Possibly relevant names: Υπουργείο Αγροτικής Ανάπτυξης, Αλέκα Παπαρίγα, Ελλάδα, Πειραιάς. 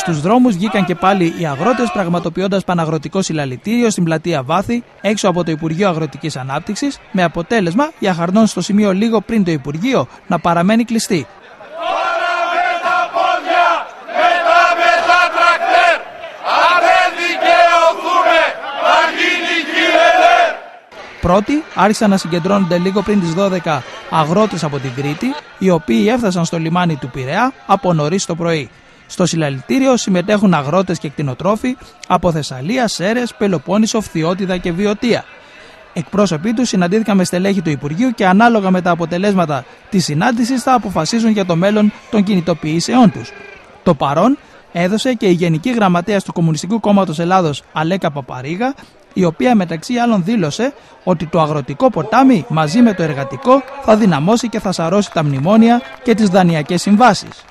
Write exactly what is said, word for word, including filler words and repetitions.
Στους δρόμους βγήκαν και πάλι οι αγρότες, πραγματοποιώντας παναγροτικό συλλαλητήριο στην πλατεία Βάθη, έξω από το Υπουργείο Αγροτικής Ανάπτυξης, με αποτέλεσμα για χαρνών στο σημείο λίγο πριν το Υπουργείο να παραμένει κλειστή. Πρώτοι άρχισαν να συγκεντρώνονται λίγο πριν τις δώδεκα αγρότες από την Κρήτη, οι οποίοι έφτασαν στο λιμάνι του Πειραιά από νωρίς το πρωί. Στο συλλαλητήριο συμμετέχουν αγρότες και κτηνοτρόφοι από Θεσσαλία, Σέρες, Πελοπόννησο, Φθιώτιδα και Βιωτία. Εκπρόσωποι τους συναντήθηκαν με στελέχη του Υπουργείου και ανάλογα με τα αποτελέσματα της συνάντησης θα αποφασίζουν για το μέλλον των κινητοποιήσεών τους. Το παρόν έδωσε και η Γενική Γραμματέας του Κομμουνιστικού Κόμματος Ελλάδος, Αλέκα Παπαρίγα, η οποία μεταξύ άλλων δήλωσε ότι το αγροτικό ποτάμι μαζί με το εργατικό θα δυναμώσει και θα σαρώσει τα μνημόνια και τις δανειακές συμβάσεις.